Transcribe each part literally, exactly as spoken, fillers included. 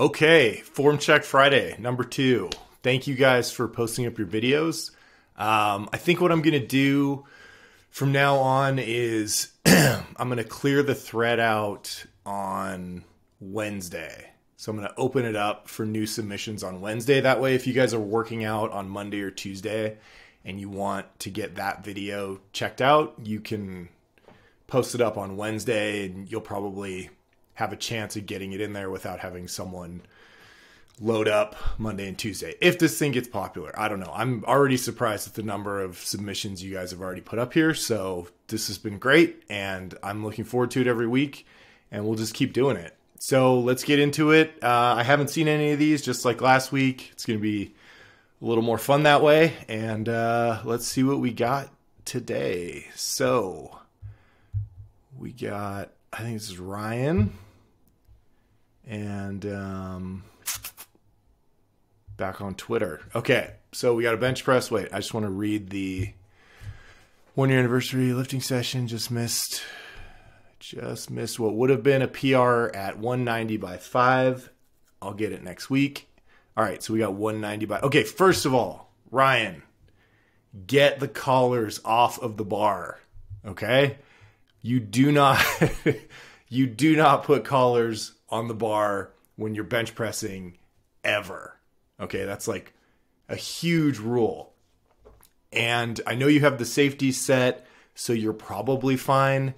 Okay, Form Check Friday, number two. Thank you guys for posting up your videos. Um, I think what I'm going to do from now on is I'm going to clear the thread out on Wednesday. So I'm going to open it up for new submissions on Wednesday. That way, if you guys are working out on Monday or Tuesday and you want to get that video checked out, you can post it up on Wednesday and you'll probably have a chance of getting it in there without having someone load up Monday and Tuesday. If this thing gets popular, I don't know. I'm already surprised at the number of submissions you guys have already put up here. So this has been great and I'm looking forward to it every week and we'll just keep doing it. So let's get into it. Uh, I haven't seen any of these, just like last week. It's going to be a little more fun that way. And uh, let's see what we got today. So we got, I think this is Ryan. And um, back on Twitter. Okay, so we got a bench press. Wait, I just want to read the one-year anniversary lifting session. Just missed, just missed what would have been a P R at one ninety by five. I'll get it next week. All right, so we got one ninety by. Okay, first of all, Ryan, get the collars off of the bar. Okay, you do not, you do not put collars on the bar when you're bench pressing ever. Okay, that's like a huge rule. And I know you have the safety set, so you're probably fine,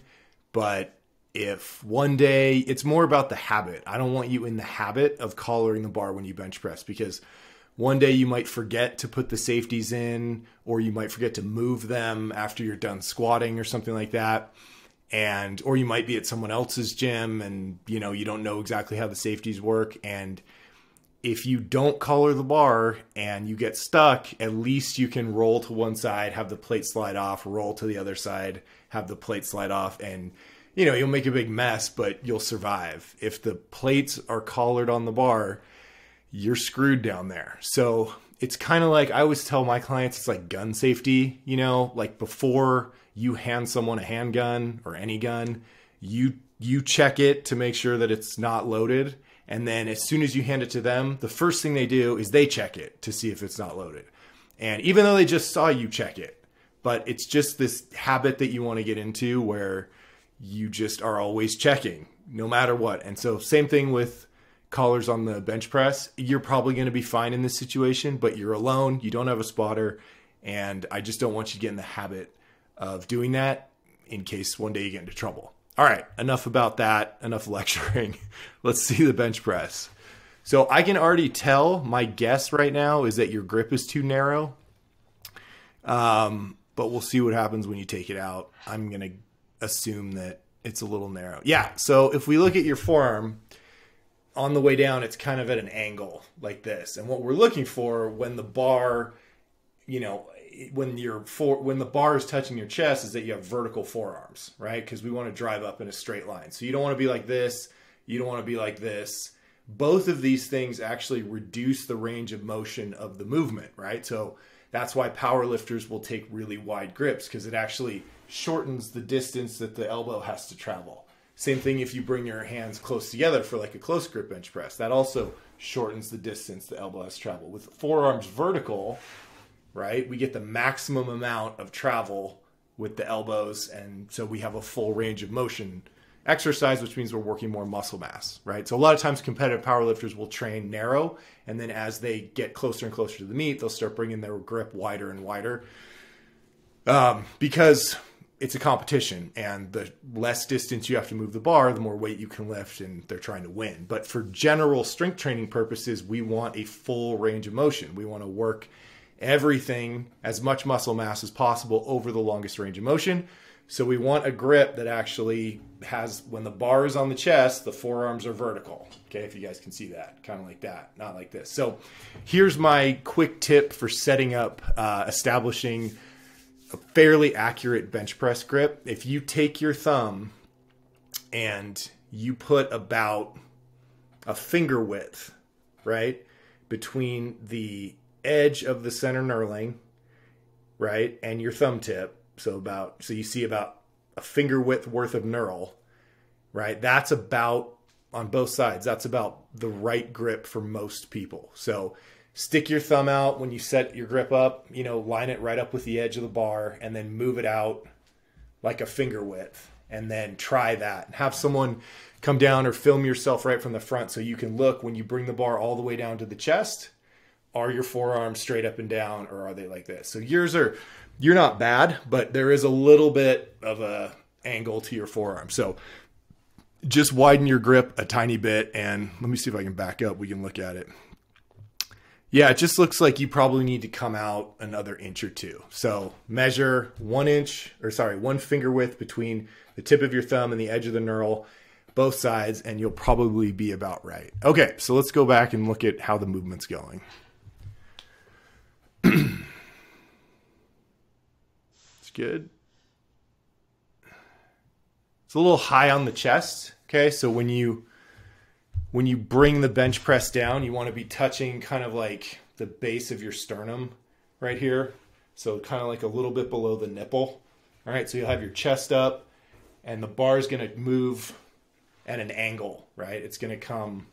but if one day, it's more about the habit. I don't want you in the habit of collaring the bar when you bench press, because one day you might forget to put the safeties in, or you might forget to move them after you're done squatting or something like that. And, or you might be at someone else's gym and, you know, you don't know exactly how the safeties work. And if you don't collar the bar and you get stuck, at least you can roll to one side, have the plate slide off, roll to the other side, have the plate slide off. And, you know, you'll make a big mess, but you'll survive. If the plates are collared on the bar, you're screwed down there. So it's kind of like, I always tell my clients, it's like gun safety, you know, like before you hand someone a handgun or any gun, you you check it to make sure that it's not loaded. And then as soon as you hand it to them, the first thing they do is they check it to see if it's not loaded. And even though they just saw you check it, but it's just this habit that you want to get into where you just are always checking no matter what. And so same thing with collars on the bench press. You're probably going to be fine in this situation, but you're alone. You don't have a spotter. And I just don't want you to get in the habit of doing that in case one day you get into trouble. All right, enough about that, enough lecturing. Let's see the bench press. So I can already tell, my guess right now is that your grip is too narrow, um, but we'll see what happens when you take it out. I'm gonna assume that it's a little narrow. Yeah, so if we look at your forearm, on the way down, it's kind of at an angle like this. And what we're looking for when the bar, you know, when your for when the bar is touching your chest is that you have vertical forearms, right? Because we want to drive up in a straight line. So you don't want to be like this. You don't want to be like this. Both of these things actually reduce the range of motion of the movement, right? So that's why power lifters will take really wide grips, because it actually shortens the distance that the elbow has to travel. Same thing if you bring your hands close together for like a close grip bench press. That also shortens the distance the elbow has to travel. With forearms vertical, right, we get the maximum amount of travel with the elbows, and so we have a full range of motion exercise, which means we're working more muscle mass, right? So a lot of times competitive powerlifters will train narrow, and then as they get closer and closer to the meet, they'll start bringing their grip wider and wider um, because it's a competition, and the less distance you have to move the bar, the more weight you can lift, and they're trying to win. But for general strength training purposes, we want a full range of motion. We want to work everything, as much muscle mass as possible over the longest range of motion. So we want a grip that actually has, when the bar is on the chest, the forearms are vertical. Okay, if you guys can see that, kind of like that, not like this. So here's my quick tip for setting up, uh, establishing a fairly accurate bench press grip. If you take your thumb and you put about a finger width, right, between the edge of the center knurling, right, and your thumb tip, so about so you see about a finger width worth of knurl, right? That's about on both sides, that's about the right grip for most people. So stick your thumb out when you set your grip up, you know, line it right up with the edge of the bar and then move it out like a finger width, and then try that and have someone come down or film yourself right from the front so you can look when you bring the bar all the way down to the chest, are your forearms straight up and down, or are they like this? So yours are, you're not bad, but there is a little bit of a angle to your forearm. So just widen your grip a tiny bit, and let me see if I can back up. We can look at it. Yeah, it just looks like you probably need to come out another inch or two. So measure one inch, or sorry, one finger width between the tip of your thumb and the edge of the knurl, both sides, and you'll probably be about right. Okay, so let's go back and look at how the movement's going. It's good. It's a little high on the chest, okay? So when you when you bring the bench press down, you want to be touching kind of like the base of your sternum right here. So kind of like a little bit below the nipple. All right, so you'll have your chest up and the bar is going to move at an angle, right? It's going to come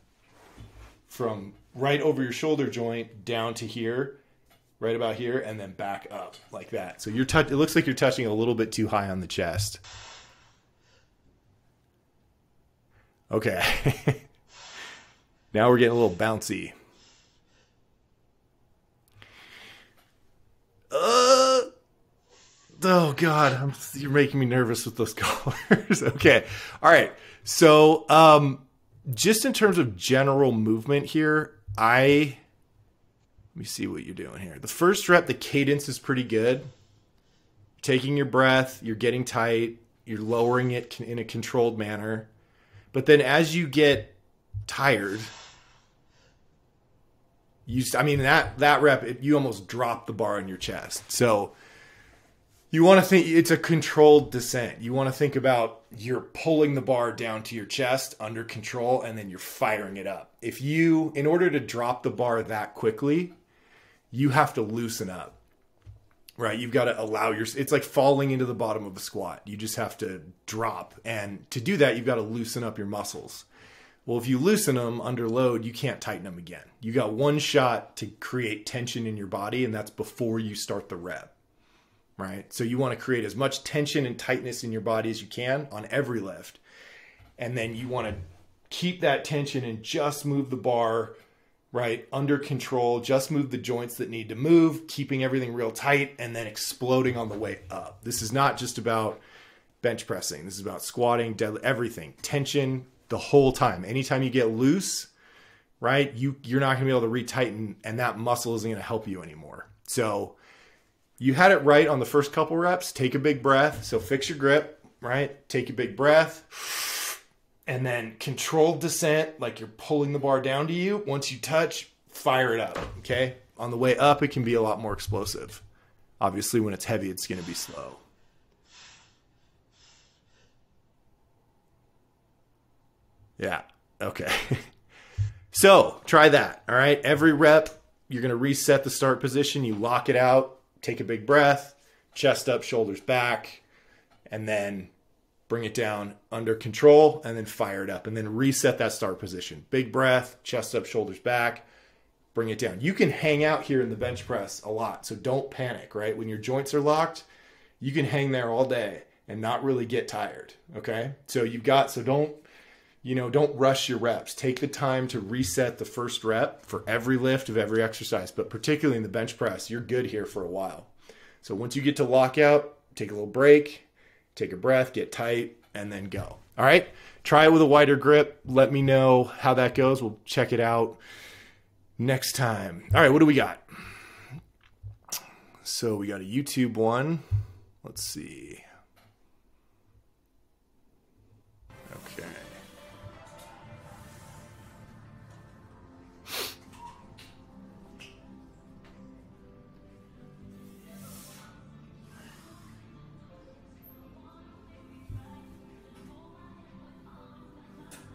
from right over your shoulder joint down to here, right about here, and then back up like that. So you're touch it looks like you're touching a little bit too high on the chest. Okay. Now we're getting a little bouncy. Uh, oh, God. I'm, you're making me nervous with those colors. Okay. All right. So um, just in terms of general movement here, I... Let me see what you're doing here. The first rep, the cadence is pretty good. You're taking your breath. You're getting tight. You're lowering it in a controlled manner. But then as you get tired... You, I mean, that, that rep, it, you almost drop the bar on your chest. So you want to think it's a controlled descent. You want to think about you're pulling the bar down to your chest under control, and then you're firing it up. If you, in order to drop the bar that quickly, you have to loosen up, right? You've got to allow your, it's like falling into the bottom of a squat. You just have to drop. And to do that, you've got to loosen up your muscles. Well, if you loosen them under load, you can't tighten them again. You got one shot to create tension in your body, and that's before you start the rep, right? So you want to create as much tension and tightness in your body as you can on every lift. And then you want to keep that tension and just move the bar, right, under control, just move the joints that need to move, keeping everything real tight, and then exploding on the way up. This is not just about bench pressing. This is about squatting, deadlift, everything, tension, the whole time. Anytime you get loose, right, you, you're not going to be able to retighten, and that muscle isn't going to help you anymore. So you had it right on the first couple reps. Take a big breath. So fix your grip, right? Take a big breath, and then controlled descent, like you're pulling the bar down to you. Once you touch, fire it up, okay? On the way up, it can be a lot more explosive. Obviously, when it's heavy, it's going to be slow. Yeah. Okay. So try that. All right. Every rep, you're going to reset the start position. You lock it out, take a big breath, chest up, shoulders back, and then bring it down under control and then fire it up and then reset that start position. Big breath, chest up, shoulders back, bring it down. You can hang out here in the bench press a lot. So don't panic, right? When your joints are locked, you can hang there all day and not really get tired. Okay. So you've got, so don't, You know, don't rush your reps. Take the time to reset the first rep for every lift of every exercise, but particularly in the bench press, you're good here for a while. So once you get to lockout, take a little break, take a breath, get tight, and then go. All right, try it with a wider grip. Let me know how that goes. We'll check it out next time. All right, what do we got? So we got a YouTube one. Let's see. Okay.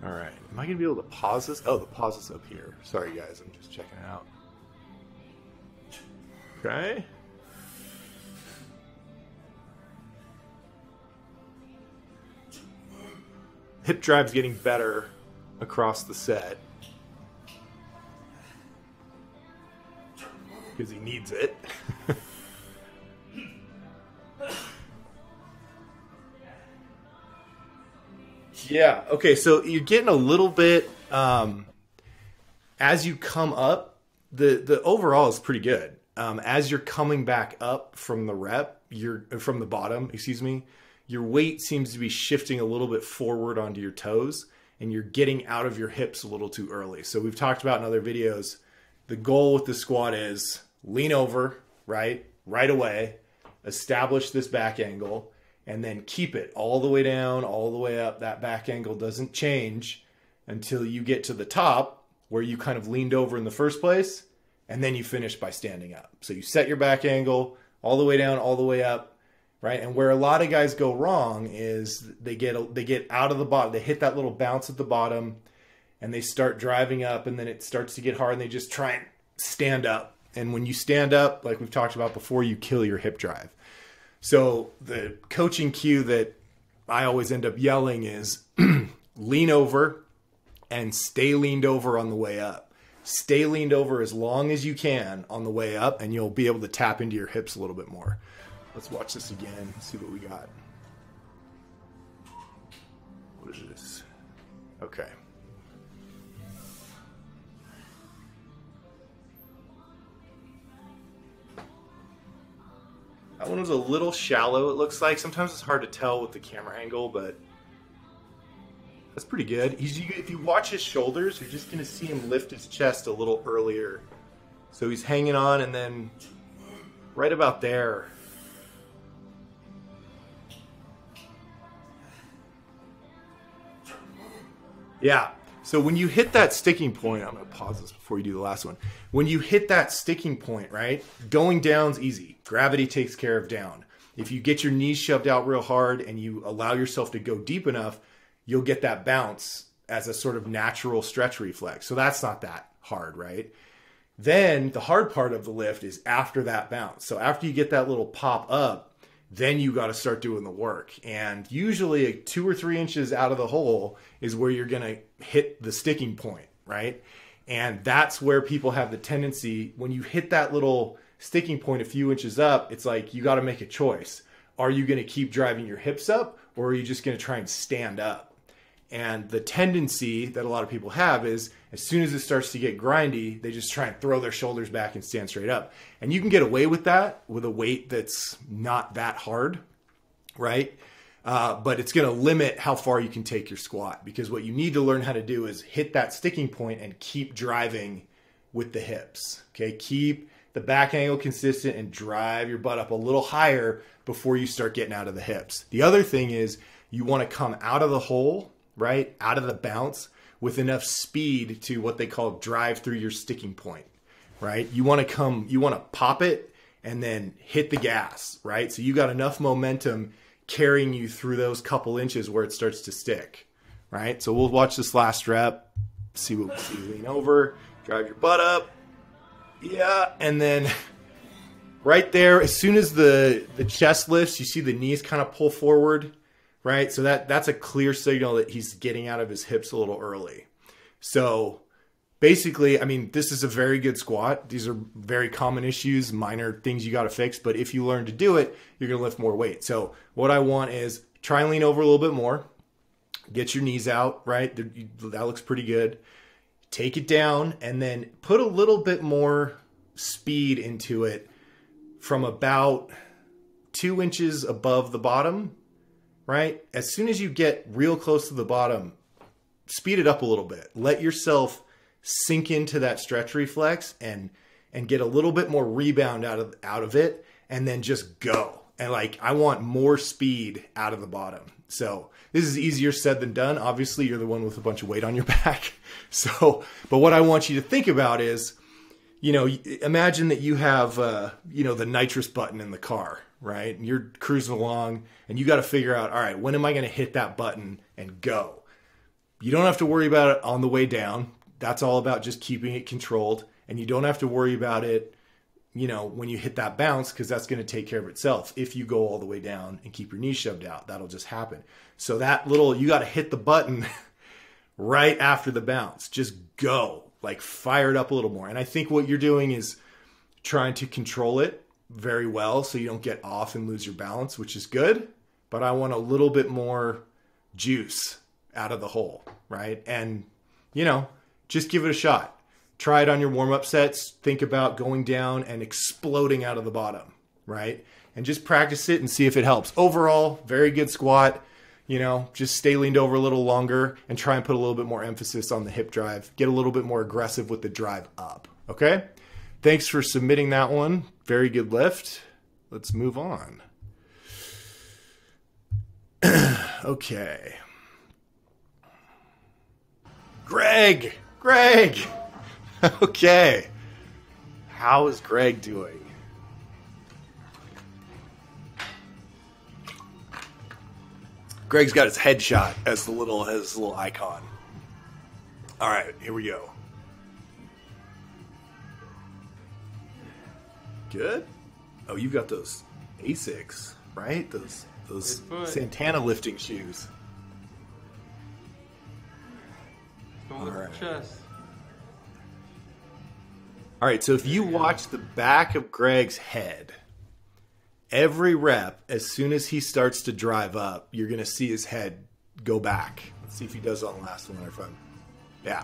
All right, am I gonna be able to pause this? Oh, the pause is up here. Sorry guys, I'm just checking it out. Okay. Hip drive's getting better across the set because he needs it. Yeah. Okay. So you're getting a little bit um, as you come up. The the overall is pretty good. Um, as you're coming back up from the rep, you're from the bottom. Excuse me. Your weight seems to be shifting a little bit forward onto your toes, and you're getting out of your hips a little too early. So we've talked about in other videos, the goal with the squat is lean over, right, right away, establish this back angle, and then keep it all the way down, all the way up. That back angle doesn't change until you get to the top where you kind of leaned over in the first place, and then you finish by standing up. So you set your back angle all the way down, all the way up, right? And where a lot of guys go wrong is they get they get out of the bottom, they hit that little bounce at the bottom, and they start driving up, and then it starts to get hard, and they just try and stand up. And when you stand up, like we've talked about before, you kill your hip drive. So the coaching cue that I always end up yelling is lean over and stay leaned over on the way up. Stay leaned over as long as you can on the way up, and you'll be able to tap into your hips a little bit more. Let's watch this again, see what we got. What is this? Okay. That one was a little shallow, it looks like. Sometimes it's hard to tell with the camera angle, but that's pretty good. He's, if you watch his shoulders, you're just going to see him lift his chest a little earlier. So he's hanging on, and then right about there. Yeah. So when you hit that sticking point, I'm going to pause this before you do the last one. When you hit that sticking point, right, going down's easy. Gravity takes care of down. If you get your knees shoved out real hard and you allow yourself to go deep enough, you'll get that bounce as a sort of natural stretch reflex. So that's not that hard, right? Then the hard part of the lift is after that bounce. So after you get that little pop up, then you got to start doing the work. And usually two or three inches out of the hole is where you're going to hit the sticking point, right? And that's where people have the tendency, when you hit that little sticking point a few inches up, it's like you got to make a choice. Are you going to keep driving your hips up, or are you just going to try and stand up? And the tendency that a lot of people have is as soon as it starts to get grindy, they just try and throw their shoulders back and stand straight up. And you can get away with that with a weight that's not that hard, right? Uh, but it's going to limit how far you can take your squat, because what you need to learn how to do is hit that sticking point and keep driving with the hips, okay? Keep the back angle consistent and drive your butt up a little higher before you start getting out of the hips. The other thing is you want to come out of the hole, right, out of the bounce with enough speed to what they call drive through your sticking point, right? You want to come, you want to pop it and then hit the gas, right? So you got enough momentum carrying you through those couple inches where it starts to stick, right? So we'll watch this last rep, see what we see. Lean over, drive your butt up. Yeah, and then right there, as soon as the, the chest lifts, you see the knees kind of pull forward, right? So that, that's a clear signal that he's getting out of his hips a little early. So basically, I mean, this is a very good squat. These are very common issues, minor things you got to fix. But if you learn to do it, you're going to lift more weight. So what I want is try and lean over a little bit more. Get your knees out, right? That looks pretty good. Take it down and then put a little bit more speed into it from about two inches above the bottom, right? As soon as you get real close to the bottom, speed it up a little bit. Let yourself sink into that stretch reflex and and get a little bit more rebound out of out of it, and then just go. And like, I want more speed out of the bottom. So this is easier said than done. Obviously, you're the one with a bunch of weight on your back. So, but what I want you to think about is, you know, imagine that you have, uh, you know, the nitrous button in the car, right? And you're cruising along and you got to figure out, all right, when am I going to hit that button and go? You don't have to worry about it on the way down. That's all about just keeping it controlled. And you don't have to worry about it, you know, when you hit that bounce, because that's going to take care of itself. If you go all the way down and keep your knees shoved out, that'll just happen. So that little, you got to hit the button right after the bounce. Just go, like, fire it up a little more. And I think what you're doing is trying to control it very well so you don't get off and lose your balance, which is good. But I want a little bit more juice out of the hole, right? And, you know, just give it a shot. Try it on your warm-up sets. Think about going down and exploding out of the bottom, right? And just practice it and see if it helps. Overall, very good squat. You know, just stay leaned over a little longer and try and put a little bit more emphasis on the hip drive. Get a little bit more aggressive with the drive up, okay? Thanks for submitting that one. Very good lift. Let's move on. Okay. Greg! Greg! Okay. How is Greg doing? Greg's got his headshot as the little as his little icon. All right, here we go. Good. Oh, you've got those A SICs, right? Those those Santana lifting shoes. Don't lift the chest. All right, so if you watch the back of Greg's head, every rep, as soon as he starts to drive up, you're going to see his head go back. Let's see if he does on the last one. If I'm, yeah.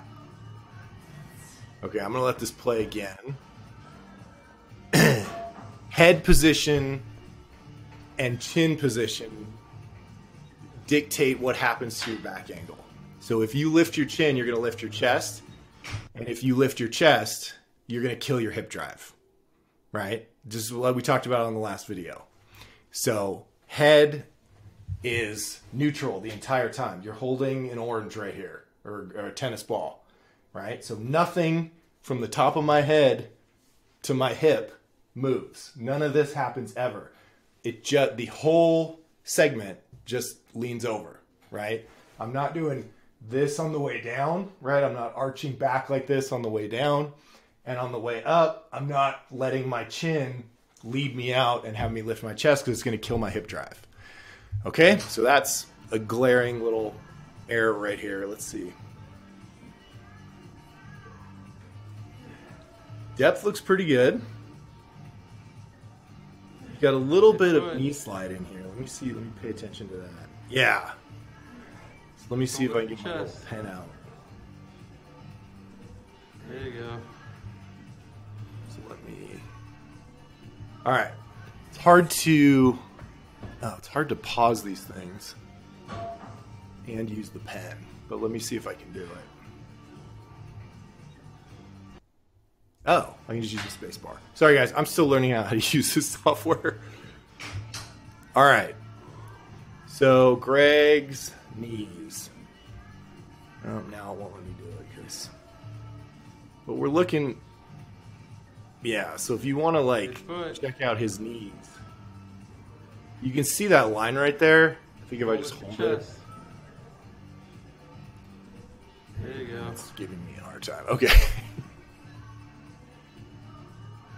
Okay, I'm going to let this play again. Head position and chin position dictate what happens to your back angle. So if you lift your chin, you're going to lift your chest. And if you lift your chest, you're going to kill your hip drive, right? Just like we talked about on the last video. So head is neutral the entire time. You're holding an orange right here, or, or a tennis ball, right? So nothing from the top of my head to my hip moves. None of this happens ever. It just, the whole segment just leans over, right? I'm not doing this on the way down, right? I'm not arching back like this on the way down. And on the way up, I'm not letting my chin lead me out and have me lift my chest because it's going to kill my hip drive. Okay, so that's a glaring little error right here. Let's see. Depth looks pretty good. You got a little bit of knee slide in here. Let me see. Let me pay attention to that. Yeah. So let me see if I can get my little pen out. There you go. Let me. All right. It's hard to. Oh, it's hard to pause these things and use the pen. But let me see if I can do it. Oh, I can just use the spacebar. Sorry, guys. I'm still learning how to use this software. All right. So Greg's knees. Oh, now it won't let me do it because. But we're looking. Yeah, so if you want to, like, check out his knees, you can see that line right there. I think if I just hold it. There you go. It's giving me a hard time. Okay.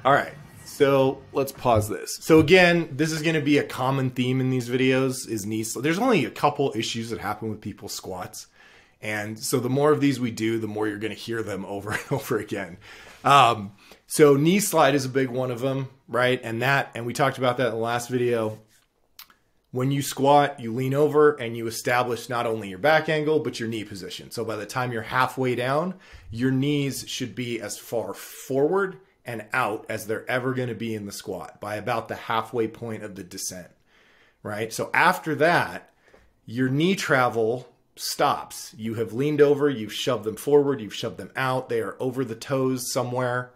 All right, so let's pause this. So, again, this is going to be a common theme in these videos is knee slide. There's only a couple issues that happen with people's squats. And so the more of these we do, the more you're going to hear them over and over again. Um, so knee slide is a big one of them, right? And that, and we talked about that in the last video. When you squat, you lean over and you establish not only your back angle, but your knee position. So by the time you're halfway down, your knees should be as far forward and out as they're ever going to be in the squat by about the halfway point of the descent, right? So after that, your knee travel stops. You have leaned over, you've shoved them forward, you've shoved them out, they are over the toes somewhere,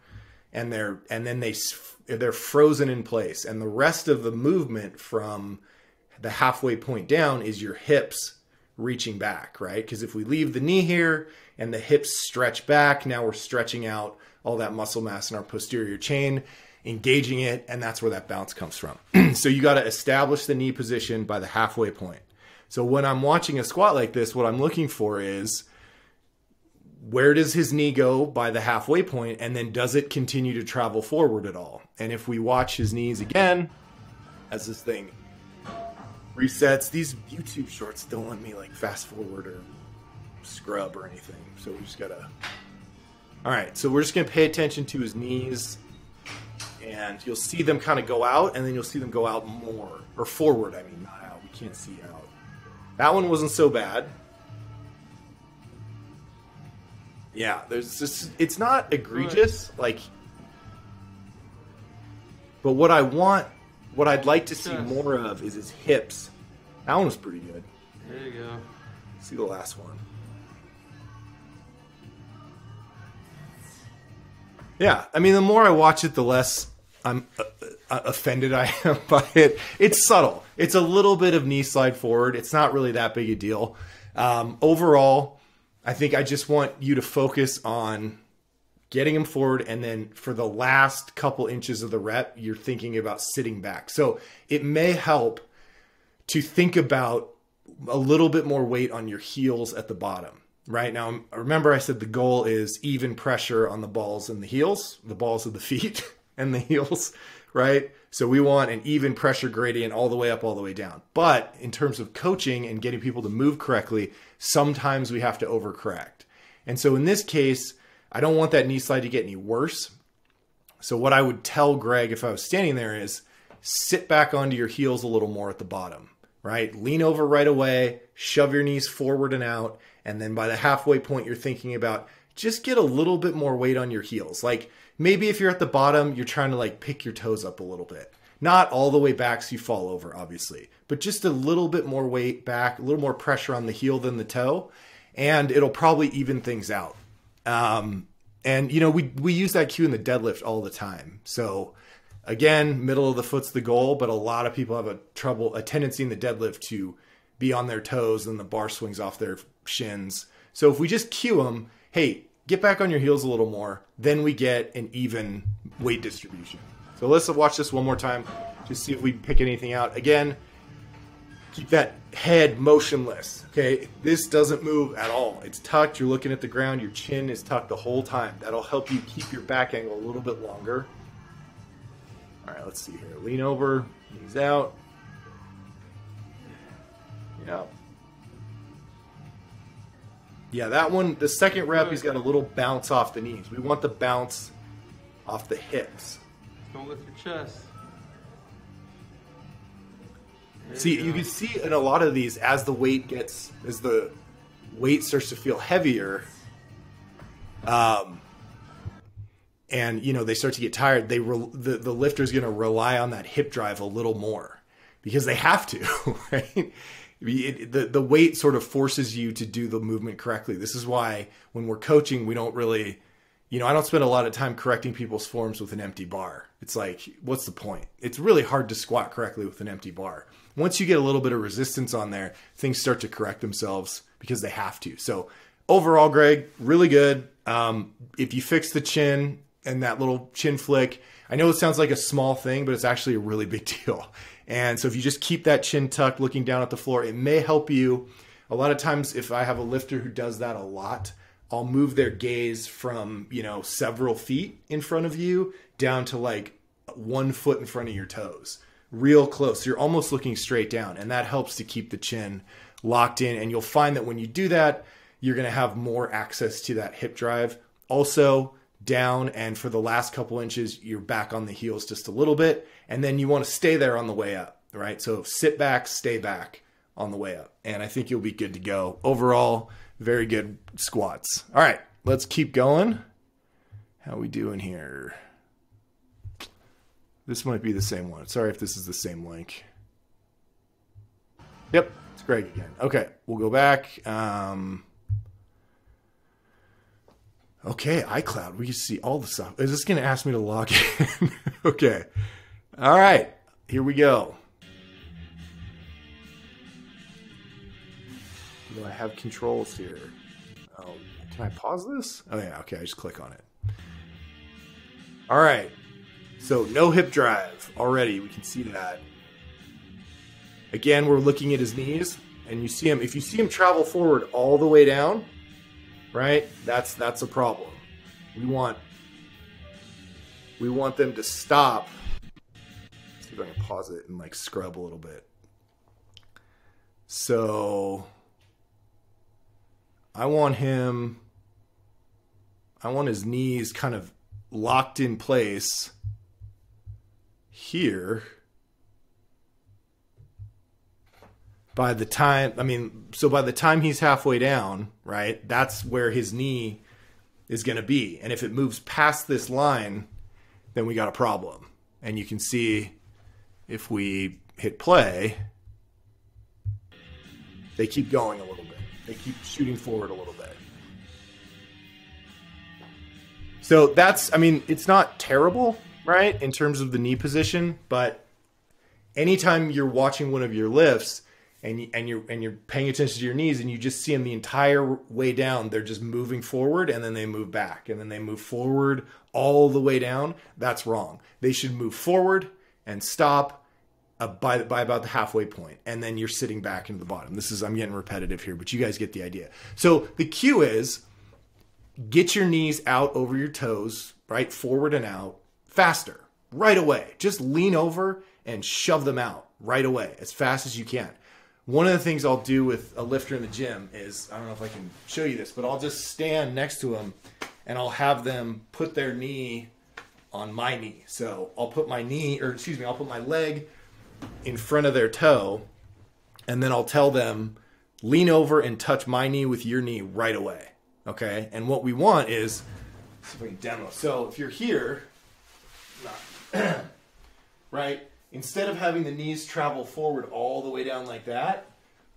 and they're and then they they're frozen in place, and the rest of the movement from the halfway point down is your hips reaching back, right? Because if we leave the knee here and the hips stretch back, now we're stretching out all that muscle mass in our posterior chain, engaging it, and that's where that bounce comes from. So you got to establish the knee position by the halfway point. So when I'm watching a squat like this, what I'm looking for is where does his knee go by the halfway point, and then does it continue to travel forward at all? And if we watch his knees again, as this thing resets, these YouTube shorts don't let me like fast forward or scrub or anything. So we just gotta. All right, so we're just gonna pay attention to his knees, and you'll see them kind of go out, and then you'll see them go out more, or forward. I mean, not out. We can't see out. That one wasn't so bad. Yeah, there's just, it's not egregious, like. But what I want, what I'd like to see more of is his hips. That one was pretty good. There you go. See the last one. Yeah, I mean, the more I watch it, the less I'm uh, uh, offended I am by it. It's subtle. It's a little bit of knee slide forward. It's not really that big a deal. Um, overall, I think I just want you to focus on getting him forward, and then for the last couple inches of the rep, you're thinking about sitting back. So it may help to think about a little bit more weight on your heels at the bottom. Right now, remember I said the goal is even pressure on the balls and the heels, the balls of the feet and the heels, right? So we want an even pressure gradient all the way up, all the way down. But in terms of coaching and getting people to move correctly, sometimes we have to overcorrect. And so in this case, I don't want that knee slide to get any worse. So what I would tell Greg if I was standing there is sit back onto your heels a little more at the bottom, right? Lean over right away, shove your knees forward and out, and then by the halfway point, you're thinking about just get a little bit more weight on your heels. Like maybe if you're at the bottom, you're trying to like pick your toes up a little bit. Not all the way back so you fall over, obviously, but just a little bit more weight back, a little more pressure on the heel than the toe, and it'll probably even things out. Um, and, you know, we, we use that cue in the deadlift all the time. So again, middle of the foot's the goal, but a lot of people have a trouble, a tendency in the deadlift to be on their toes and the bar swings off their shins. So if we just cue them, hey, get back on your heels a little more, then we get an even weight distribution. So let's watch this one more time, just see if we can pick anything out. Again, keep that head motionless, okay? This doesn't move at all. It's tucked, you're looking at the ground, your chin is tucked the whole time. That'll help you keep your back angle a little bit longer. All right, let's see here. Lean over, knees out. Yeah. Yeah, that one, the second rep, he's got a little bounce off the knees. We want the bounce off the hips. Don't lift your chest. There see, you, you can see in a lot of these, as the weight gets, as the weight starts to feel heavier, um, and, you know, they start to get tired, they re the, the lifter's going to rely on that hip drive a little more because they have to, right? It, the, the weight sort of forces you to do the movement correctly. This is why when we're coaching, we don't really, you know, I don't spend a lot of time correcting people's forms with an empty bar. It's like, what's the point? It's really hard to squat correctly with an empty bar. Once you get a little bit of resistance on there, things start to correct themselves because they have to. So overall, Greg, really good. Um, if you fix the chin and that little chin flick, I know it sounds like a small thing, but it's actually a really big deal. And so if you just keep that chin tucked looking down at the floor, it may help you. A lot of times if I have a lifter who does that a lot, I'll move their gaze from, you know, several feet in front of you down to like one foot in front of your toes, real close. You're almost looking straight down, and that helps to keep the chin locked in. And you'll find that when you do that, you're going to have more access to that hip drive. Also, down, and for the last couple inches, you're back on the heels just a little bit, and then you want to stay there on the way up, right? So sit back, stay back on the way up, and I think you'll be good to go. Overall, very good squats. All right, let's keep going. How are we doing here? This might be the same one. Sorry if this is the same link. Yep, it's Greg again. Okay, we'll go back. Um... Okay, iCloud, we can see all the stuff. Is this going to ask me to log in? Okay. All right, here we go. Do I have controls here? Oh, can I pause this? Oh, yeah, okay, I just click on it. All right, so no hip drive already. We can see that. Again, we're looking at his knees, and you see him. If you see him travel forward all the way down, right? That's that's a problem. We want we want them to stop. Let's see if I can pause it and like scrub a little bit. So I want him, I want his knees kind of locked in place here by the time, I mean, so by the time he's halfway down, right, that's where his knee is going to be. And if it moves past this line, then we got a problem. And you can see if we hit play, they keep going a little bit. They keep shooting forward a little bit. So that's, I mean, it's not terrible, right, in terms of the knee position, but anytime you're watching one of your lifts, and and you're and you're paying attention to your knees, and you just see them the entire way down, they're just moving forward, and then they move back, and then they move forward all the way down. That's wrong. They should move forward and stop uh, by by about the halfway point, and then you're sitting back into the bottom. This is, I'm getting repetitive here, but you guys get the idea. So the cue is get your knees out over your toes, right, forward and out faster right away. Just lean over and shove them out right away as fast as you can. One of the things I'll do with a lifter in the gym is, I don't know if I can show you this, but I'll just stand next to them and I'll have them put their knee on my knee. So I'll put my knee, or excuse me, I'll put my leg in front of their toe, and then I'll tell them, lean over and touch my knee with your knee right away. Okay? And what we want is, let's see if we can demo. So if you're here, right? Instead of having the knees travel forward all the way down like that,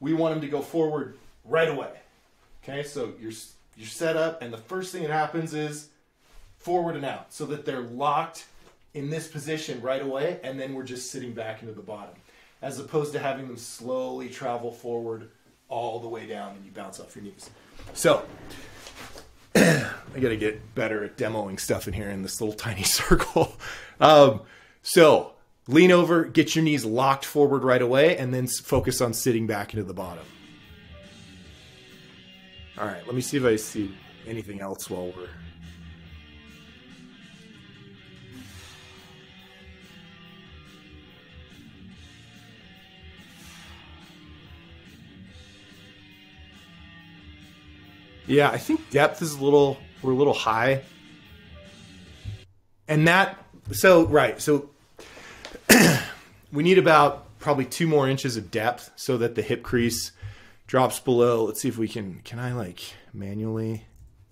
we want them to go forward right away. Okay, so you're, you're set up, and the first thing that happens is forward and out, so that they're locked in this position right away, and then we're just sitting back into the bottom, as opposed to having them slowly travel forward all the way down and you bounce off your knees. So I gotta get better at demoing stuff in here in this little tiny circle. Um, so lean over, get your knees locked forward right away, and then focus on sitting back into the bottom. All right, let me see if I see anything else while we're... Yeah, I think depth is a little, we're a little high. And that, so, right, so... we need about probably two more inches of depth so that the hip crease drops below. Let's see if we can, can I like manually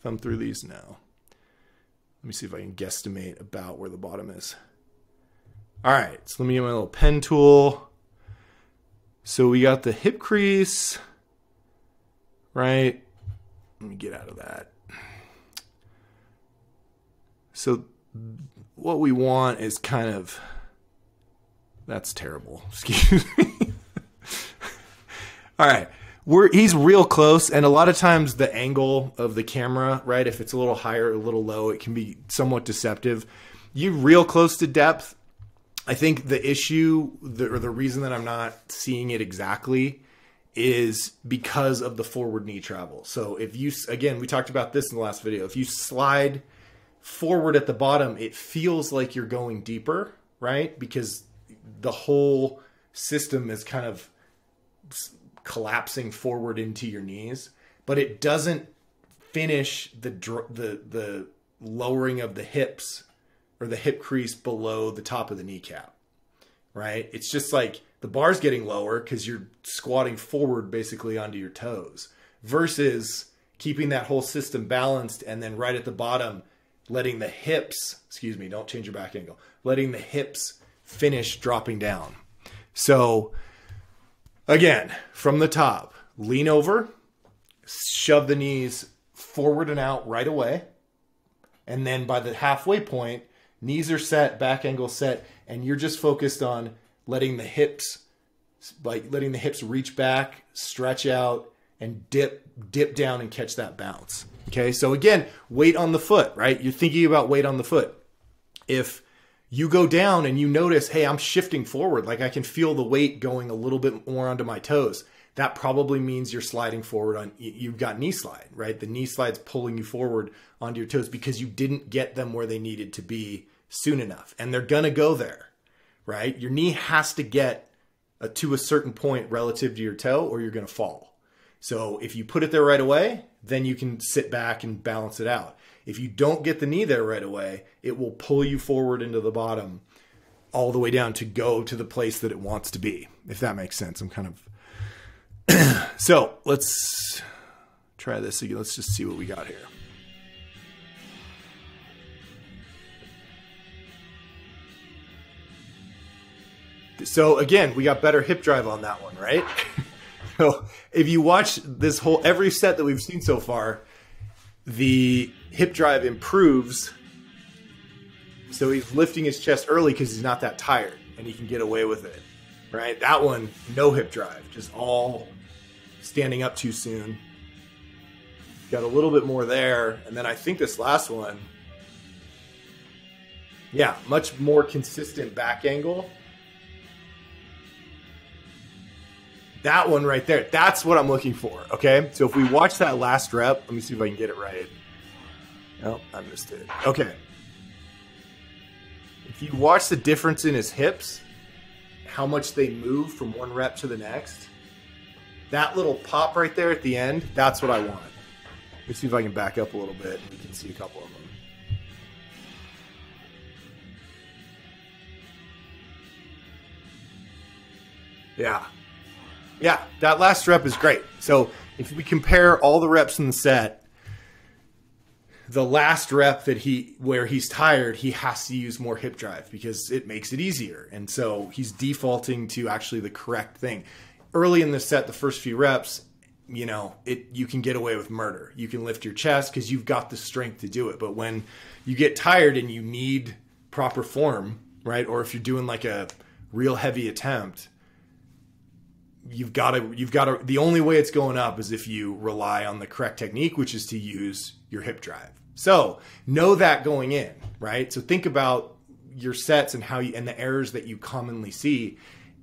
thumb through these? No. Let me see if I can guesstimate about where the bottom is. All right, so let me get my little pen tool. So we got the hip crease, right? Let me get out of that. So what we want is kind of, that's terrible. Excuse me. All right. We're, he's real close, and a lot of times the angle of the camera, right, if it's a little higher or a little low, it can be somewhat deceptive. You're real close to depth. I think the issue, the, or the reason that I'm not seeing it exactly is because of the forward knee travel. So if you, again, we talked about this in the last video. If you slide forward at the bottom, it feels like you're going deeper, right, because the whole system is kind of collapsing forward into your knees, but it doesn't finish the the the lowering of the hips or the hip crease below the top of the kneecap, right? It's just like the bar's getting lower because you're squatting forward basically onto your toes versus keeping that whole system balanced, and then right at the bottom, letting the hips, excuse me, don't change your back angle, letting the hips finish dropping down. So again, from the top, lean over, shove the knees forward and out right away. And then by the halfway point, knees are set, back angle set, and you're just focused on letting the hips, like letting the hips reach back, stretch out, and dip, dip down and catch that bounce. Okay. So again, weight on the foot, right? You're thinking about weight on the foot. If you go down and you notice, hey, I'm shifting forward. Like I can feel the weight going a little bit more onto my toes. That probably means you're sliding forward on, you've got knee slide, right? The knee slide's pulling you forward onto your toes because you didn't get them where they needed to be soon enough. And they're going to go there, right? Your knee has to get a, to a certain point relative to your toe, or you're going to fall. So if you put it there right away, then you can sit back and balance it out. If you don't get the knee there right away, it will pull you forward into the bottom all the way down to go to the place that it wants to be, if that makes sense. I'm kind of... So let's try this again. Let's just see what we got here. So again, we got better hip drive on that one, right? So if you watch this whole, every set that we've seen so far, the hip drive improves. So he's lifting his chest early because he's not that tired and he can get away with it, right? That one, no hip drive, just all standing up too soon. Got a little bit more there. And then I think this last one, yeah, much more consistent back angle. That one right there, that's what I'm looking for, okay? So if we watch that last rep, let me see if I can get it right. Oh, I missed it. Okay. If you watch the difference in his hips, how much they move from one rep to the next, that little pop right there at the end, that's what I want. Let me see if I can back up a little bit and we can see a couple of them. Yeah. Yeah, that last rep is great. So if we compare all the reps in the set, the last rep that he, where he's tired, he has to use more hip drive because it makes it easier. And so he's defaulting to actually the correct thing. Early in the set, the first few reps, you know, it, you can get away with murder. You can lift your chest because you've got the strength to do it. But when you get tired and you need proper form, right? Or if you're doing like a real heavy attempt, You've got to, you've got to, the only way it's going up is if you rely on the correct technique, which is to use your hip drive. So know that going in, right? So think about your sets and how you, and the errors that you commonly see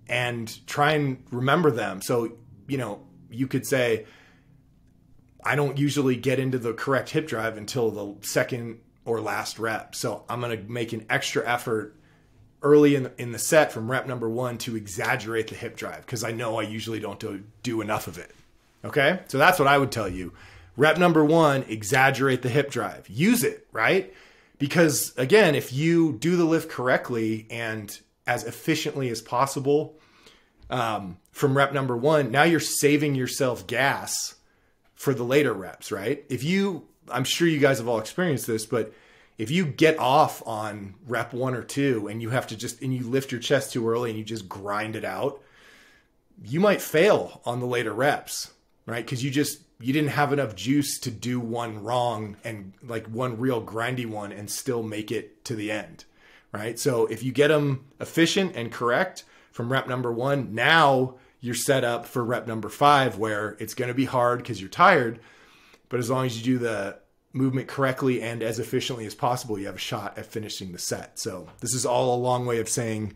and try and remember them. So, you know, you could say, I don't usually get into the correct hip drive until the second or last rep. So I'm going to make an extra effort early in the, in the set from rep number one to exaggerate the hip drive because I know I usually don't do, do enough of it, okay? So that's what I would tell you. Rep number one, exaggerate the hip drive. Use it, right? Because again, if you do the lift correctly and as efficiently as possible um, from rep number one, now you're saving yourself gas for the later reps, right? If you, I'm sure you guys have all experienced this, but if you get off on rep one or two and you have to just, and you lift your chest too early and you just grind it out, you might fail on the later reps, right? Because you just, you didn't have enough juice to do one wrong and like one real grindy one and still make it to the end, right? So if you get them efficient and correct from rep number one, now you're set up for rep number five where it's going to be hard because you're tired, but as long as you do the movement correctly and as efficiently as possible, you have a shot at finishing the set. So this is all a long way of saying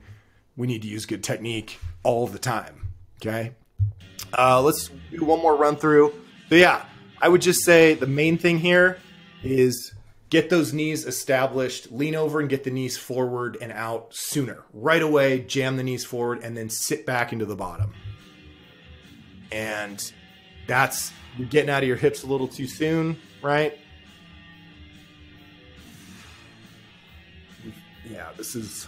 we need to use good technique all the time, okay? Uh, let's do one more run through. So yeah, I would just say the main thing here is get those knees established, lean over and get the knees forward and out sooner. Right away, jam the knees forward and then sit back into the bottom. And that's, you're getting out of your hips a little too soon, right? Yeah, this is,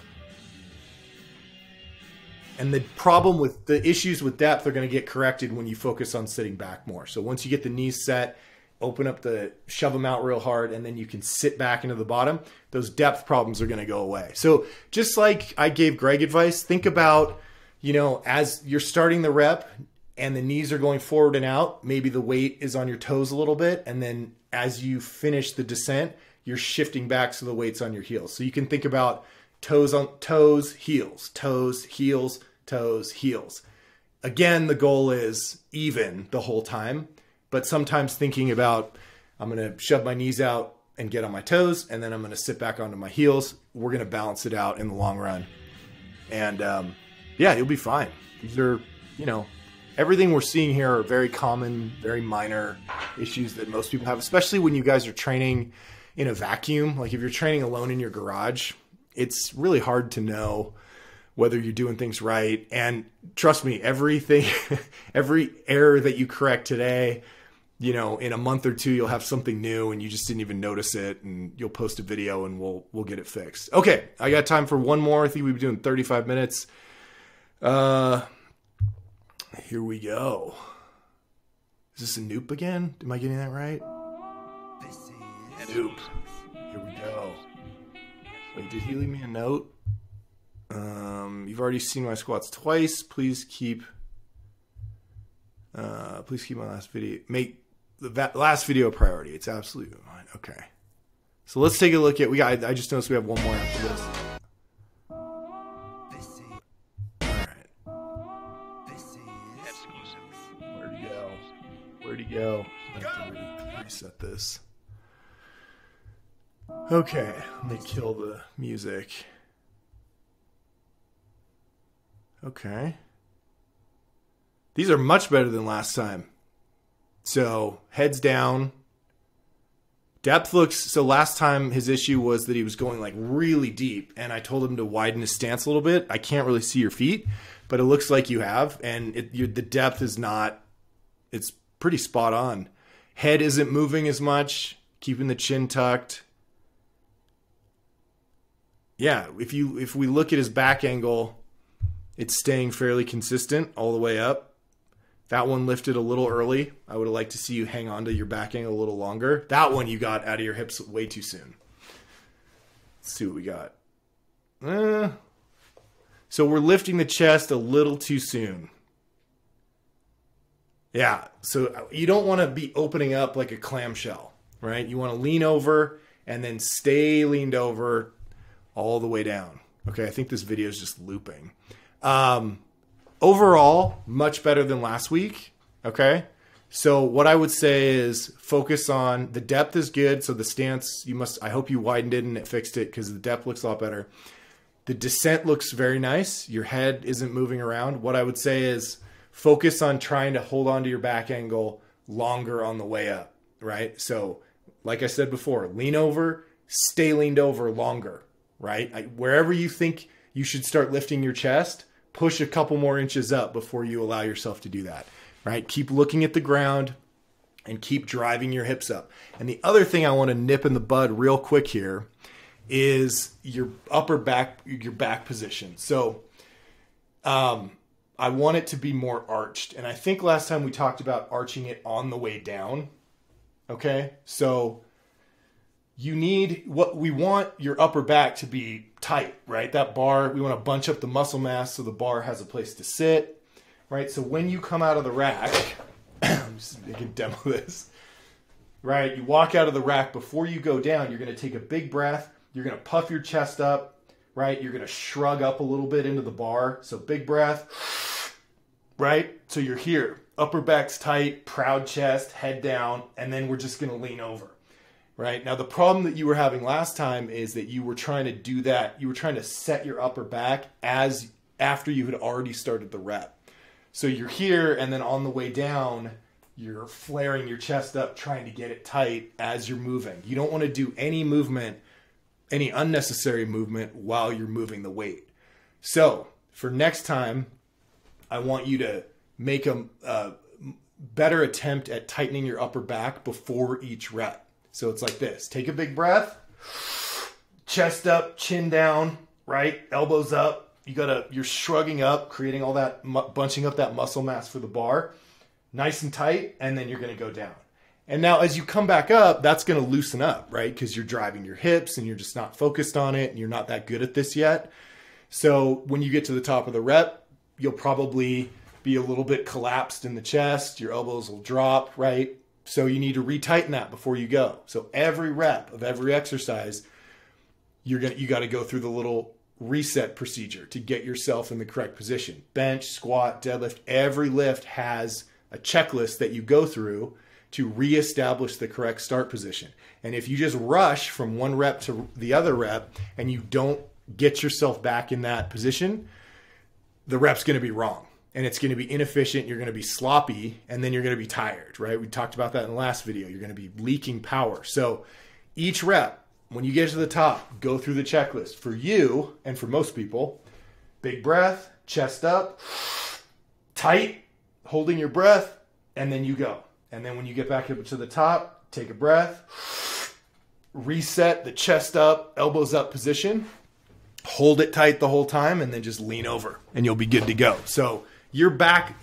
and the problem with the issues with depth are going to get corrected when you focus on sitting back more. So once you get the knees set, open up the, shove them out real hard, and then you can sit back into the bottom. Those depth problems are going to go away. So just like I gave Greg advice, think about, you know, as you're starting the rep and the knees are going forward and out, maybe the weight is on your toes a little bit. And then as you finish the descent, you're shifting back so the weight's on your heels. So you can think about toes on toes, heels, toes, heels, toes, heels. Again, the goal is even the whole time, but sometimes thinking about, I'm going to shove my knees out and get on my toes, and then I'm going to sit back onto my heels. We're going to balance it out in the long run. And um, yeah, you'll be fine. These are, you know, everything we're seeing here are very common, very minor issues that most people have, especially when you guys are training in a vacuum. Like if you're training alone in your garage, it's really hard to know whether you're doing things right. And trust me, everything, every error that you correct today, you know, in a month or two, you'll have something new and you just didn't even notice it, and you'll post a video and we'll, we'll get it fixed. Okay. I got time for one more. I think we've been doing thirty-five minutes. Uh, here we go. Is this a Noop again? Am I getting that right? Noop. Here we go. Wait, did he leave me a note? Um, you've already seen my squats twice. Please keep, uh, please keep my last video, make the va last video a priority. It's absolutely fine. Okay. So let's take a look at, we got, I just noticed we have one more after this. All right. Where'd he go? Where'd he go? I have to really reset this. Okay. Let me kill the music. Okay. These are much better than last time. So heads down. Depth looks, so last time his issue was that he was going like really deep, and I told him to widen his stance a little bit. I can't really see your feet, but it looks like you have, and it, you're, the depth is not, it's pretty spot on. Head isn't moving as much, keeping the chin tucked. Yeah, if you if we look at his back angle, it's staying fairly consistent all the way up. That one lifted a little early. I would have liked to see you hang on to your back angle a little longer. That one you got out of your hips way too soon. Let's see what we got. Eh. So we're lifting the chest a little too soon. Yeah, so you don't want to be opening up like a clamshell, right? You want to lean over and then stay leaned over all the way down. Okay, I think this video is just looping. Um, overall, much better than last week. Okay. So what I would say is focus on the depth is good. So the stance you must, I hope you widened it and it fixed it, because the depth looks a lot better. The descent looks very nice. Your head isn't moving around. What I would say is focus on trying to hold on to your back angle longer on the way up. Right. So like I said before, lean over, stay leaned over longer, right? I, wherever you think you should start lifting your chest, push a couple more inches up before you allow yourself to do that, right? Keep looking at the ground and keep driving your hips up. And the other thing I want to nip in the bud real quick here is your upper back, your back position. So um, I want it to be more arched. And I think last time we talked about arching it on the way down, okay? So you need, what we want your upper back to be tight, right? That bar, we want to bunch up the muscle mass so the bar has a place to sit, right? So when you come out of the rack, I'm just making demo this, right? You walk out of the rack, before you go down, you're going to take a big breath. You're going to puff your chest up, right? You're going to shrug up a little bit into the bar. So big breath, right? So you're here, upper back's tight, proud chest, head down, and then we're just going to lean over. Right? Now, the problem that you were having last time is that you were trying to do that. You were trying to set your upper back as after you had already started the rep. So you're here, and then on the way down, you're flaring your chest up, trying to get it tight as you're moving. You don't want to do any movement, any unnecessary movement while you're moving the weight. So for next time, I want you to make a, a better attempt at tightening your upper back before each rep. So it's like this, take a big breath, chest up, chin down, right? Elbows up. You gotta, you're shrugging up, creating all that, bunching up that muscle mass for the bar, nice and tight. And then you're going to go down. And now as you come back up, that's going to loosen up, right? Cause you're driving your hips and you're just not focused on it. And you're not that good at this yet. So when you get to the top of the rep, you'll probably be a little bit collapsed in the chest. Your elbows will drop, right? So you need to retighten that before you go. So every rep of every exercise, you're gonna, you got to go through the little reset procedure to get yourself in the correct position. Bench, squat, deadlift, every lift has a checklist that you go through to reestablish the correct start position. And if you just rush from one rep to the other rep and you don't get yourself back in that position, the rep's going to be wrong. And it's going to be inefficient. You're going to be sloppy, and then you're going to be tired, right? We talked about that in the last video. You're going to be leaking power. So each rep, when you get to the top, go through the checklist. For you and for most people, Big breath, chest up, tight, holding your breath, and then you go. And then when you get back up to the top, take a breath, reset the chest up, elbows up position, hold it tight the whole time, and then just lean over and you'll be good to go. So your back,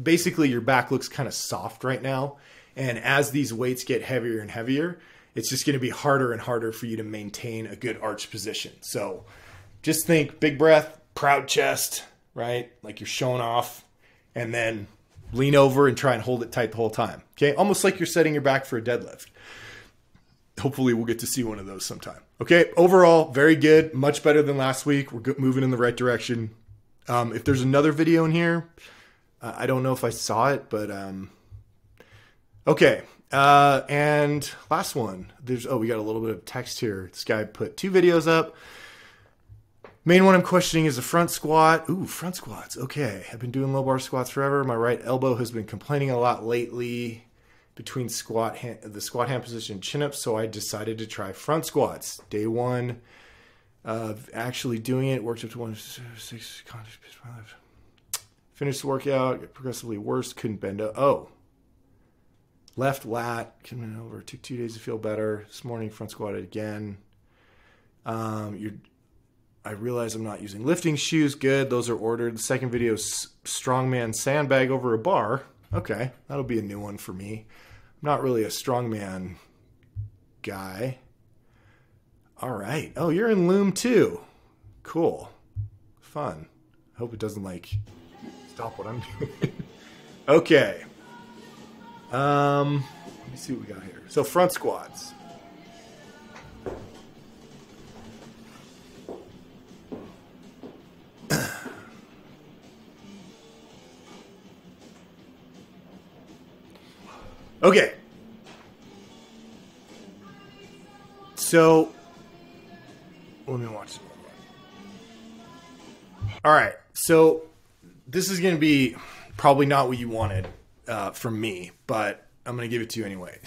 basically your back looks kind of soft right now. And as these weights get heavier and heavier, it's just going to be harder and harder for you to maintain a good arch position. So just think big breath, proud chest, right? Like you're showing off, and then lean over and try and hold it tight the whole time. Okay. Almost like you're setting your back for a deadlift. Hopefully we'll get to see one of those sometime. Okay. Overall, very good. Much better than last week. We're moving in the right direction. Um, if there's another video in here, uh, I don't know if I saw it, but, um, okay. Uh, and last one, there's, oh, we got a little bit of text here. This guy put two videos up. Main one I'm questioning is the front squat. Ooh, front squats. Okay. I've been doing low bar squats forever. My right elbow has been complaining a lot lately between squat hand, the squat hand position and chin up. So I decided to try front squats. Day one of actually doing it. Worked up to one, six, finished the workout, got progressively worse. Couldn't bend up. Oh, left lat, coming over, took two days to feel better. This morning, front squatted again. Um, you're, I realize I'm not using lifting shoes. Good. Those are ordered. The second video is strongman sandbag over a bar. Okay. That'll be a new one for me. I'm not really a strongman guy. All right. Oh, you're in Loom too. Cool. Fun. I hope it doesn't like stop what I'm doing. Okay. Um, let me see what we got here. So front squats. Okay. So let me watch this one. All right. So this is going to be probably not what you wanted uh, from me, but I'm going to give it to you anyway.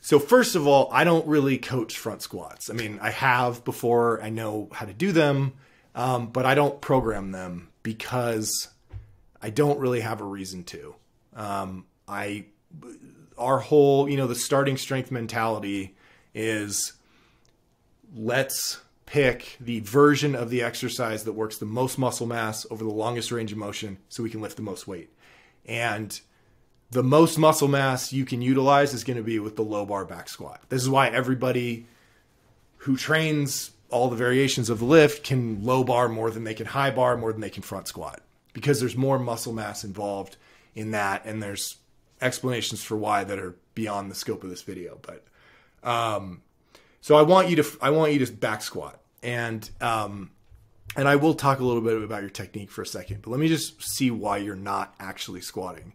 So first of all, I don't really coach front squats. I mean, I have before, I know how to do them, um, but I don't program them because I don't really have a reason to. Um, I, our whole, you know, the starting strength mentality is let's pick the version of the exercise that works the most muscle mass over the longest range of motion so we can lift the most weight. And the most muscle mass you can utilize is going to be with the low bar back squat. This is why everybody who trains all the variations of the lift can low bar more than they can high bar, more than they can front squat, because there's more muscle mass involved in that. And there's explanations for why that are beyond the scope of this video. But, um, so I want you to, I want you to back squat, and, um, and I will talk a little bit about your technique for a second, but let me just see why you're not actually squatting.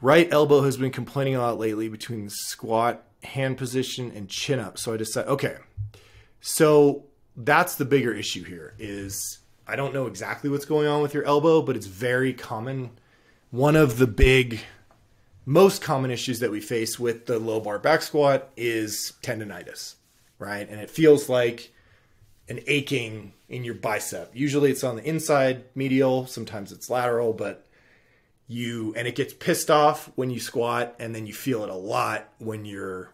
Right elbow has been complaining a lot lately between the squat hand position and chin up. So I decided, okay, so that's the bigger issue here is I don't know exactly what's going on with your elbow, but it's very common. One of the big, most common issues that we face with the low bar back squat is tendonitis, right? And it feels like an aching in your bicep. Usually it's on the inside medial, sometimes it's lateral, but you, and it gets pissed off when you squat, and then you feel it a lot when you're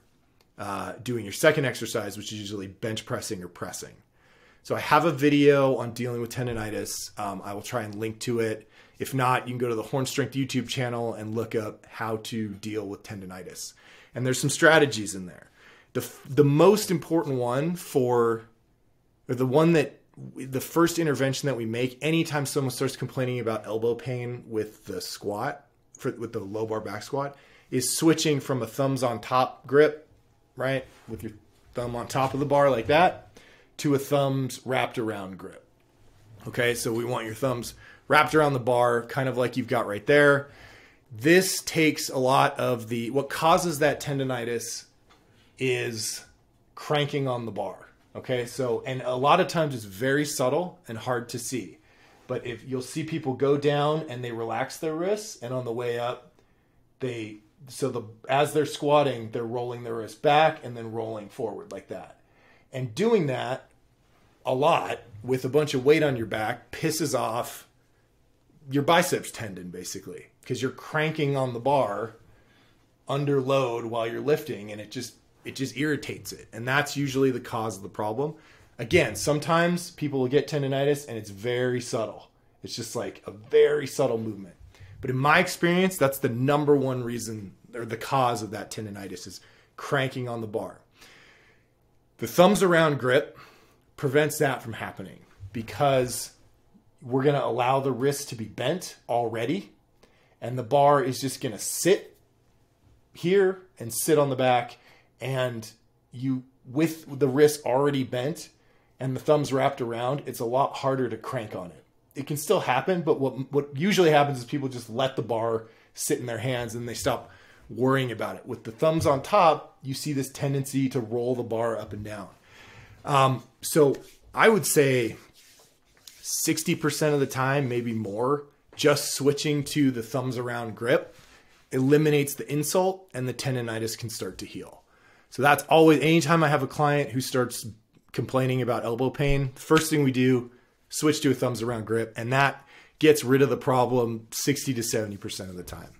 uh, doing your second exercise, which is usually bench pressing or pressing. So I have a video on dealing with tendonitis. Um, I will try and link to it. If not, you can go to the Horn Strength YouTube channel and look up how to deal with tendonitis. And there's some strategies in there. The, the most important one for, or the one that, the first intervention that we make anytime someone starts complaining about elbow pain with the squat, for, with the low bar back squat, is switching from a thumbs on top grip, right? With your thumb on top of the bar like that, to a thumbs wrapped around grip. Okay, so we want your thumbs wrapped around the bar, kind of like you've got right there. This takes a lot of the, what causes that tendonitis is cranking on the bar. Okay. So, and a lot of times it's very subtle and hard to see, but if you'll see people go down and they relax their wrists, and on the way up, they, so the, as they're squatting, they're rolling their wrists back and then rolling forward like that. And doing that a lot with a bunch of weight on your back pisses off your biceps tendon, basically, because you're cranking on the bar under load while you're lifting, and it just it just irritates it. And that's usually the cause of the problem. Again, sometimes people will get tendonitis and it's very subtle. It's just like a very subtle movement. But in my experience, that's the number one reason or the cause of that tendonitis is cranking on the bar. The thumbs around grip prevents that from happening because we're going to allow the wrist to be bent already, and the bar is just going to sit here and sit on the back, and you, with the wrist already bent and the thumbs wrapped around, it's a lot harder to crank on it. It can still happen, but what what usually happens is people just let the bar sit in their hands and they stop worrying about it. With the thumbs on top, you see this tendency to roll the bar up and down. Um, so I would say sixty percent of the time, maybe more, just switching to the thumbs around grip eliminates the insult, and the tendonitis can start to heal. So that's always, anytime I have a client who starts complaining about elbow pain, first thing we do, switch to a thumbs around grip, and that gets rid of the problem sixty to seventy percent of the time.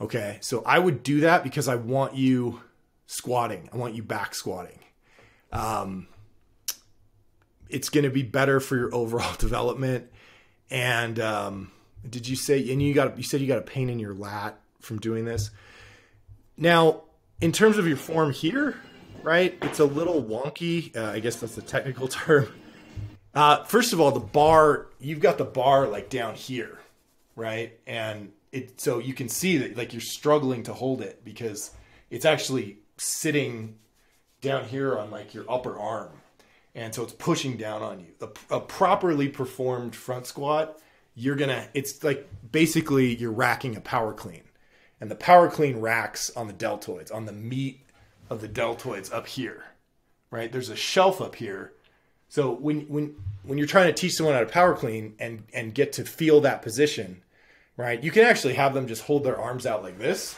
Okay, so I would do that because I want you squatting. I want you back squatting. Um, it's going to be better for your overall development. And um, did you say, and you got, you said you got a pain in your lat from doing this. Now, in terms of your form here, right, it's a little wonky. Uh, I guess that's the technical term. Uh, first of all, the bar, you've got the bar like down here, right? And it, so you can see that like you're struggling to hold it because it's actually sitting down here on like your upper arm. And so it's pushing down on you. A, a properly performed front squat, you're gonna, it's like basically you're racking a power clean. And the power clean racks on the deltoids, on the meat of the deltoids up here, right? There's a shelf up here. So when when when you're trying to teach someone how to power clean and, and get to feel that position, right? You can actually have them just hold their arms out like this,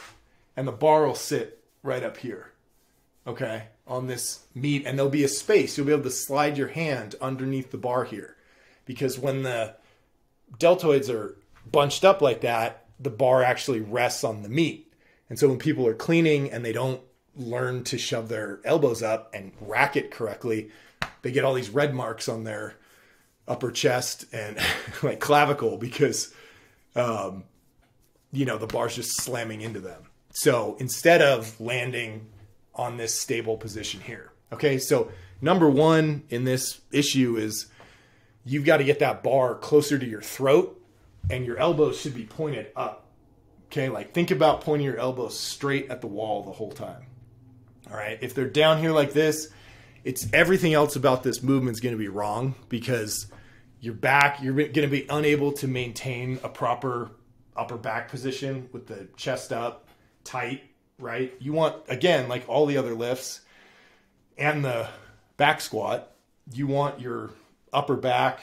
and the bar will sit right up here, okay, on this meat. And there'll be a space. You'll be able to slide your hand underneath the bar here, because when the deltoids are bunched up like that, the bar actually rests on the meat. And so when people are cleaning and they don't learn to shove their elbows up and rack it correctly, they get all these red marks on their upper chest and like clavicle because, um, you know, the bar's just slamming into them. So instead of landing on this stable position here. Okay. So number one in this issue is you've got to get that bar closer to your throat, and your elbows should be pointed up, okay? Like think about pointing your elbows straight at the wall the whole time, all right? If they're down here like this, it's everything else about this movement is gonna be wrong because your back, you're gonna be unable to maintain a proper upper back position with the chest up tight, right? You want, again, like all the other lifts and the back squat, you want your upper back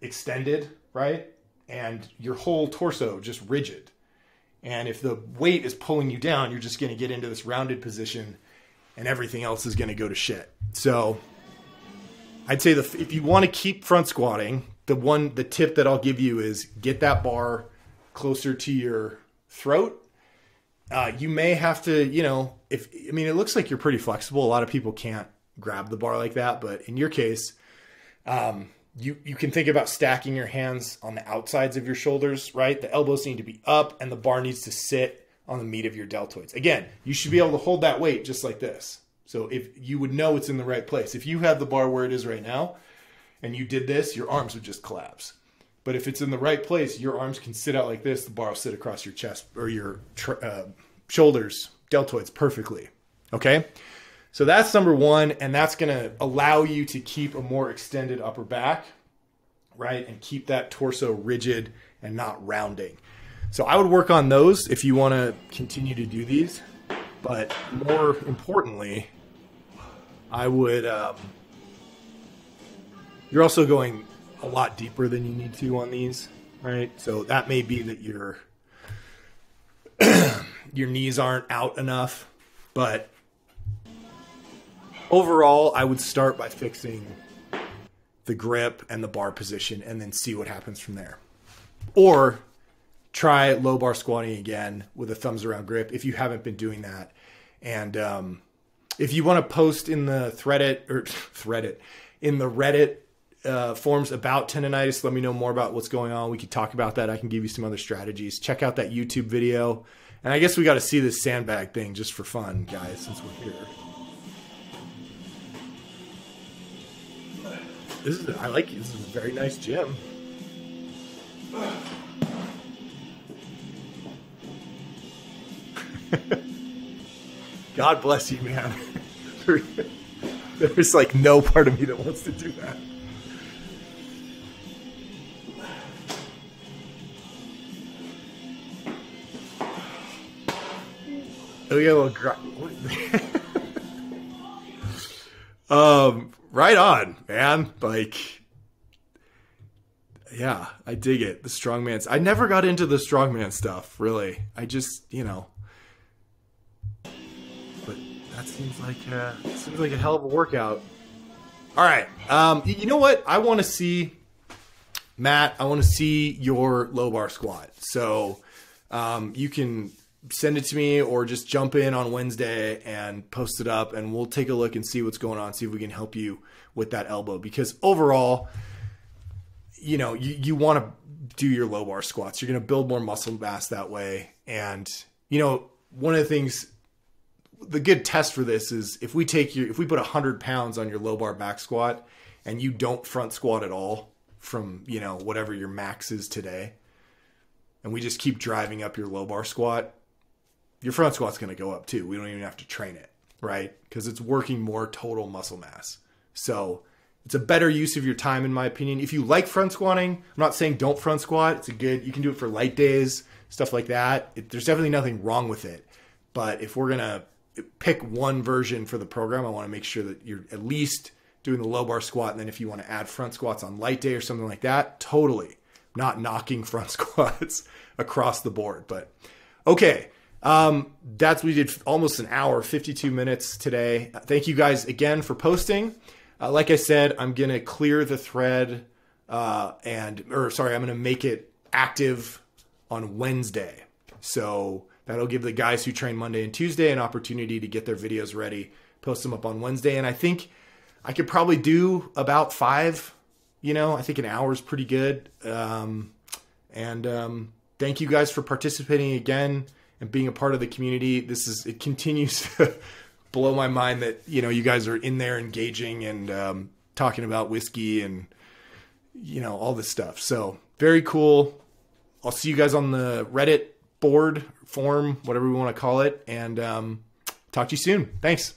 extended, right? And your whole torso just rigid. And if the weight is pulling you down, you're just going to get into this rounded position and everything else is going to go to shit. So I'd say the, if you want to keep front squatting, the one, the tip that I'll give you is get that bar closer to your throat. Uh, you may have to, you know, if, I mean, it looks like you're pretty flexible. A lot of people can't grab the bar like that, but in your case, um, You, you can think about stacking your hands on the outsides of your shoulders, right? The elbows need to be up and the bar needs to sit on the meat of your deltoids. Again, you should be able to hold that weight just like this. So if you would know it's in the right place. If you have the bar where it is right now and you did this, your arms would just collapse. But if it's in the right place, your arms can sit out like this. The bar will sit across your chest or your uh, shoulders, deltoids perfectly, okay? So that's number one, and that's going to allow you to keep a more extended upper back, right? And keep that torso rigid and not rounding. So I would work on those if you want to continue to do these. But more importantly, I would, um, you're also going a lot deeper than you need to on these, right? So that may be that your, your knees aren't out enough, but overall, I would start by fixing the grip and the bar position and then see what happens from there. Or try low bar squatting again with a thumbs around grip if you haven't been doing that. And um, if you want to post in the Threadit or Threadit in the Reddit uh, forums about tendonitis, let me know more about what's going on. We could talk about that. I can give you some other strategies. Check out that YouTube video. And I guess we got to see this sandbag thing just for fun, guys, since we're here. This is, I like it. This is a very nice gym. God bless you, man. There's like no part of me that wants to do that. Oh, yeah, well, gr um, right on, man. Like, yeah, I dig it. The strongman's. I never got into the strongman stuff, really. I just, you know. But that seems like a, seems like a hell of a workout. All right. Um, you know what? I want to see, Matt, I want to see your low bar squat. So um, you can send it to me or just jump in on Wednesday and post it up, and we'll take a look and see what's going on, see if we can help you with that elbow. Because overall, you know, you, you want to do your low bar squats. You're going to build more muscle mass that way. And, you know, one of the things, the good test for this is if we take your, if we put one hundred pounds on your low bar back squat and you don't front squat at all from, you know, whatever your max is today, and we just keep driving up your low bar squat, your front squat's going to go up too. We don't even have to train it, right? Because it's working more total muscle mass. So it's a better use of your time, in my opinion. If you like front squatting, I'm not saying don't front squat. It's a good, you can do it for light days, stuff like that. It, there's definitely nothing wrong with it. But if we're going to pick one version for the program, I want to make sure that you're at least doing the low bar squat. And then if you want to add front squats on light day or something like that, totally. Not knocking front squats across the board. But okay. Um, that's, we did almost an hour, fifty-two minutes today. Thank you guys again for posting. Uh, like I said, I'm going to clear the thread, uh, and, or sorry, I'm going to make it active on Wednesday. So that'll give the guys who train Monday and Tuesday an opportunity to get their videos ready, post them up on Wednesday. And I think I could probably do about five, you know, I think an hour is pretty good. Um, and, um, thank you guys for participating again and being a part of the community. This is, it continues to blow my mind that, you know, you guys are in there engaging and um, talking about whiskey and, you know, all this stuff. So very cool. I'll see you guys on the Reddit board, forum, whatever we want to call it. And um, talk to you soon. Thanks.